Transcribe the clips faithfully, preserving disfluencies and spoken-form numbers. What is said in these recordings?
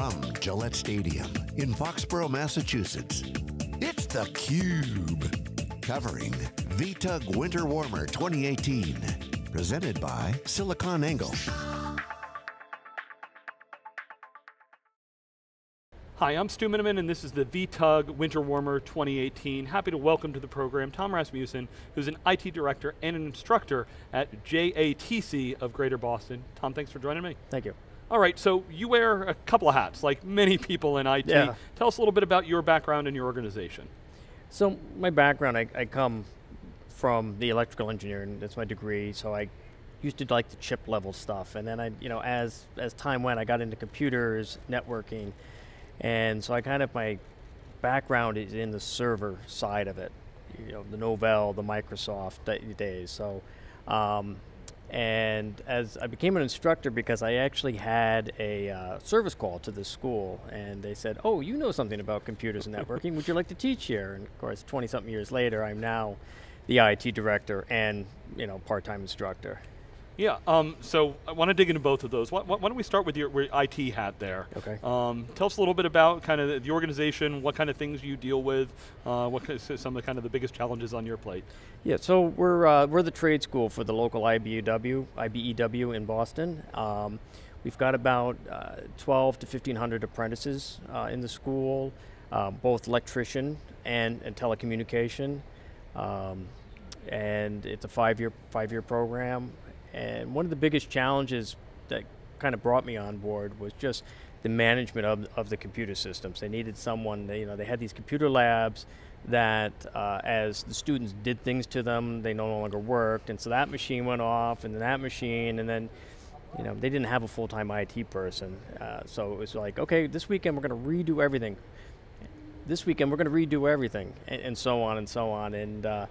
From Gillette Stadium in Foxborough, Massachusetts, it's theCUBE, covering V T U G Winter Warmer twenty eighteen, presented by SiliconANGLE. Hi, I'm Stu Miniman and this is the V T U G Winter Warmer twenty eighteen. Happy to welcome to the program Tom Rasmussen, who's an I T director and an instructor at J A T C of Greater Boston. Tom, thanks for joining me. Thank you. All right, so you wear a couple of hats, like many people in I T. Yeah. Tell us a little bit about your background and your organization. So my background, I, I come from the electrical engineering, that's my degree, so I used to like the chip level stuff. And then I, you know, as, as time went, I got into computers, networking, and so I kind of, my background is in the server side of it. You know, the Novell, the Microsoft days. So, um, and as I became an instructor because I actually had a uh, service call to the school and they said, oh, you know something about computers and networking, would you like to teach here? And of course, twenty something years later, I'm now the I T director and, you know, part-time instructor. Yeah, um, so I want to dig into both of those. Why, why don't we start with your I T hat there? Okay. Um, tell us a little bit about kind of the organization, what kind of things you deal with, uh, what some of the kind of the biggest challenges on your plate. Yeah, so we're uh, we're the trade school for the local I B E W in Boston. Um, we've got about uh, twelve to fifteen hundred apprentices uh, in the school, uh, both electrician and, and telecommunication, um, and it's a five-year five-year program. And one of the biggest challenges that kind of brought me on board was just the management of, of the computer systems. They needed someone, they, you know, they had these computer labs that uh, as the students did things to them, they no longer worked. And so that machine went off and then that machine and then, you know, they didn't have a full-time I T person. Uh, so it was like, okay, this weekend we're going to redo everything. This weekend we're going to redo everything and, and so on and so on. And, uh,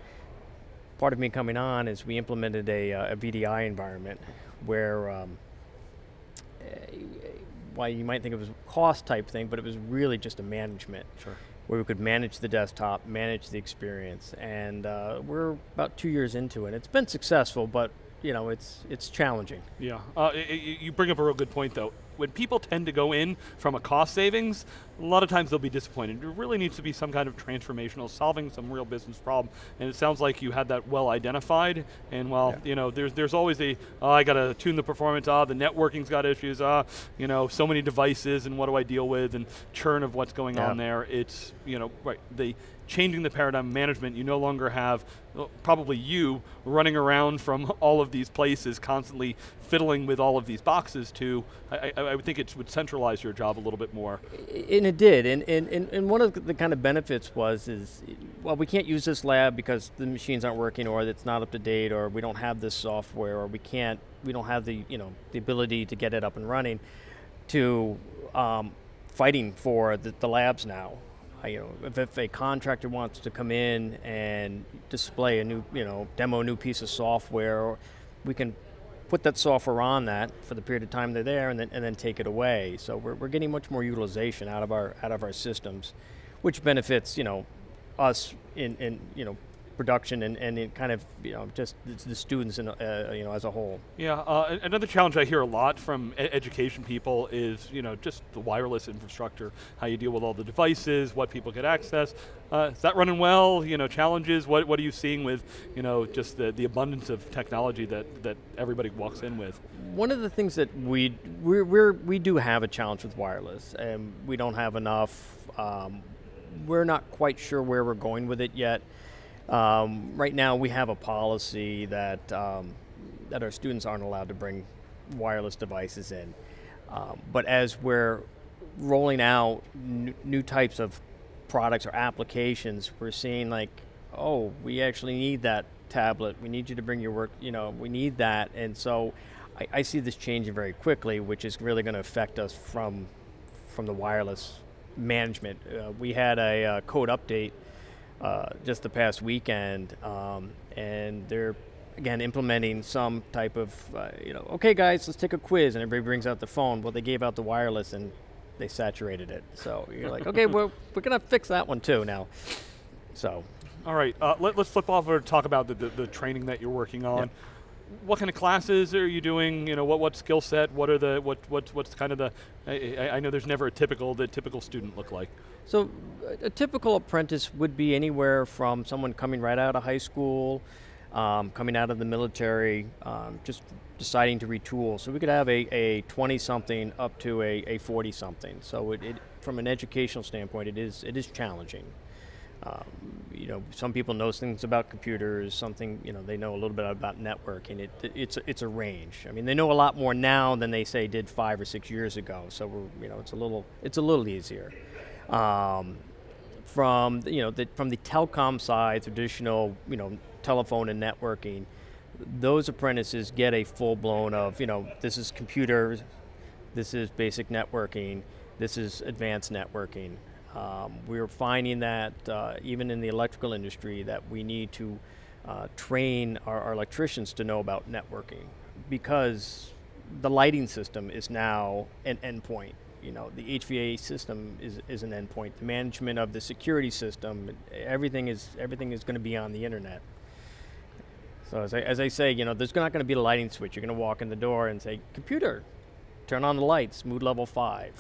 part of me coming on is we implemented a, uh, a V D I environment where, um, while you might think it was a cost type thing, but it was really just a management. Sure. Where we could manage the desktop, manage the experience, and uh, we're about two years into it. It's been successful, but you know, it's, it's challenging. Yeah, uh, it, you bring up a real good point though. When people tend to go in from a cost savings, a lot of times they'll be disappointed. There really needs to be some kind of transformational, solving some real business problem, and it sounds like you had that well identified, and while, yeah, you know, there's, there's always a, oh, I got to tune the performance, ah, the networking's got issues, ah, you know, so many devices, and what do I deal with, and churn of what's going, yeah, on there. It's, you know, right, the changing the paradigm management, you no longer have, well, probably you, running around from all of these places, constantly fiddling with all of these boxes to, I, I, I would think it would centralize your job a little bit more. And it did, and, and, and one of the kind of benefits was, is, well, we can't use this lab because the machines aren't working or it's not up to date or we don't have this software or we can't, we don't have the, you know, the ability to get it up and running, to um, fighting for the, the labs now. You know, if, if a contractor wants to come in and display a new, you know, demo a new piece of software, we can put that software on that for the period of time they're there, and then and then take it away. So we're we're getting much more utilization out of our out of our systems, which benefits, you know, us in in you know, production and, and in kind of, you know, just the students in, uh, you know, as a whole. Yeah, uh, another challenge I hear a lot from e education people is, you know, just the wireless infrastructure, how you deal with all the devices, what people get access. Uh, is that running well, you know, challenges? What, what are you seeing with, you know, just the, the abundance of technology that, that everybody walks in with? One of the things that we, we're, we're, we do have a challenge with wireless, and we don't have enough. Um, we're not quite sure where we're going with it yet. Um, right now we have a policy that, um, that our students aren't allowed to bring wireless devices in. Um, but as we're rolling out n new types of products or applications, we're seeing like, oh, we actually need that tablet. We need you to bring your work, you know, we need that. And so I, I see this changing very quickly, which is really going to affect us from, from the wireless management. Uh, we had a uh, code update Uh, just the past weekend, um, and they're again implementing some type of, uh, you know, okay guys, let's take a quiz, and everybody brings out the phone. Well, they gave out the wireless and they saturated it. So you're like, okay, well, we're gonna fix that one too now. So. All right, uh, let, let's flip over and talk about the, the, the training that you're working on. Yep. what kind of classes are you doing? You know, what what skill set? What are the what what what's kind of the? I, I know there's never a typical the typical student look like. So, a typical apprentice would be anywhere from someone coming right out of high school, um, coming out of the military, um, just deciding to retool. So we could have a twenty-something up to a forty-something. So it, it from an educational standpoint, it is it is challenging. Um, you know, some people know things about computers, something, you know, they know a little bit about networking. It, it, it's, it's a range. I mean, they know a lot more now than they say did five or six years ago, so we're, you know, it's a little, it's a little easier. Um, from, you know, the, from the telecom side, traditional, you know, telephone and networking, those apprentices get a full blown of, you know, this is computers, this is basic networking, this is advanced networking. Um, we're finding that uh, even in the electrical industry that we need to uh, train our, our electricians to know about networking, because the lighting system is now an endpoint. You know, the H V A C system is, is an endpoint. The management of the security system, everything is everything is going to be on the internet. So as I, as I say, you know, there's not going to be a lighting switch. You're going to walk in the door and say, "Computer, turn on the lights, mood level five."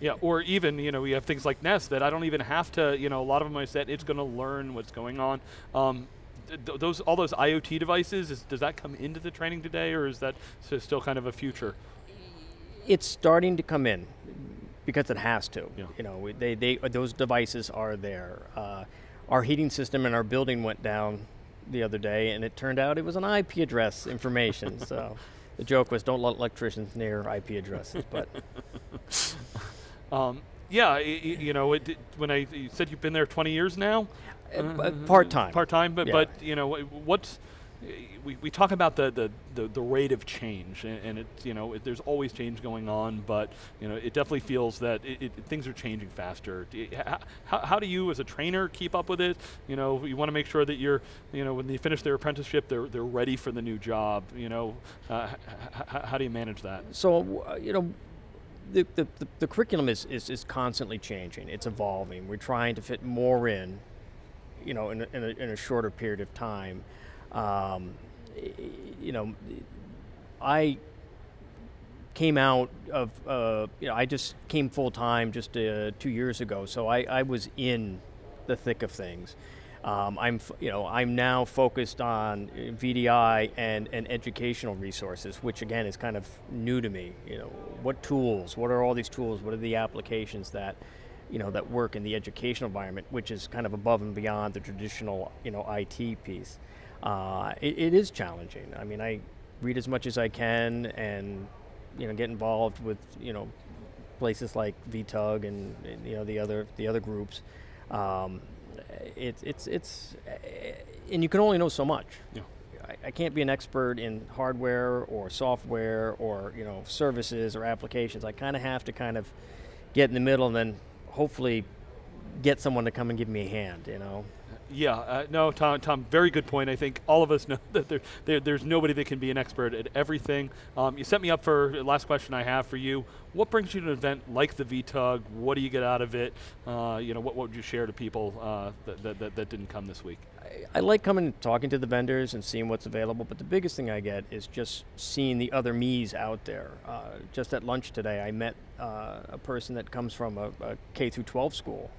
Yeah, or even, you know, we have things like Nest that I don't even have to, you know, a lot of them I said, it's going to learn what's going on. Um, th those, all those IoT devices, is, does that come into the training today, or is that still kind of a future? It's starting to come in, because it has to. Yeah. You know, they, they, those devices are there. Uh, our heating system in our building went down the other day, and it turned out it was an I P address information, so. The joke was, don't let electricians near I P addresses, but. um, yeah, you, you know, it, when I you said you've been there twenty years now? Uh, part-time. Part-time, but, yeah. But, you know, what's, we, we talk about the, the, the, the rate of change, and, and it's, you know, it, there's always change going on, but, you know, it definitely feels that it, it, things are changing faster. How, how do you, as a trainer, keep up with it? You know, you want to make sure that you're, you know, when they finish their apprenticeship, they're, they're ready for the new job, you know. Uh, how do you manage that? So, uh, you know, the, the, the, the curriculum is, is, is constantly changing. It's evolving. We're trying to fit more in, you know, in a, in a, in a shorter period of time. Um, you know, I came out of, uh, you know, I just came full time just uh, two years ago, so I, I was in the thick of things. Um, I'm, f you know, I'm now focused on V D I and, and educational resources, which again is kind of new to me. You know, what tools, what are all these tools, what are the applications that, you know, that work in the educational environment, which is kind of above and beyond the traditional, you know, I T piece. Uh, it, it is challenging. I mean, I read as much as I can, and you know, get involved with, you know, places like V T U G and, and you know, the other the other groups. Um, it's it's it's, and you can only know so much. Yeah. I, I can't be an expert in hardware or software or, you know, services or applications. I kind of have to kind of get in the middle, and then hopefully get someone to come and give me a hand, you know? Yeah, uh, no, Tom, Tom, very good point. I think all of us know that there, there, there's nobody that can be an expert at everything. Um, you set me up for the last question I have for you. What brings you to an event like the V T U G? What do you get out of it? Uh, you know, what, what would you share to people uh, that, that, that didn't come this week? I, I like coming and talking to the vendors and seeing what's available, but the biggest thing I get is just seeing the other me's out there. Uh, just at lunch today, I met uh, a person that comes from a, a K through twelve school.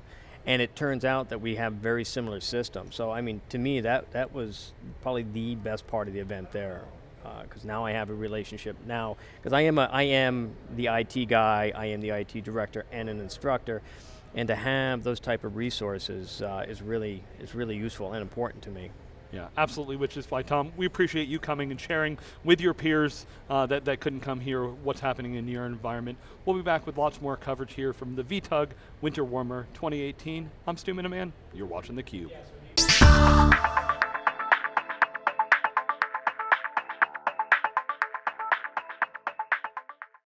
And it turns out that we have very similar systems. So I mean, to me, that, that was probably the best part of the event there, because uh, now I have a relationship now, because I am a, I am the I T guy, I am the I T director and an instructor, and to have those type of resources uh, is really is really useful and important to me. Yeah, absolutely, which is why, Tom, we appreciate you coming and sharing with your peers uh, that, that couldn't come here what's happening in your environment. We'll be back with lots more coverage here from the V T U G Winter Warmer twenty eighteen. I'm Stu Miniman, you're watching theCUBE. Yes,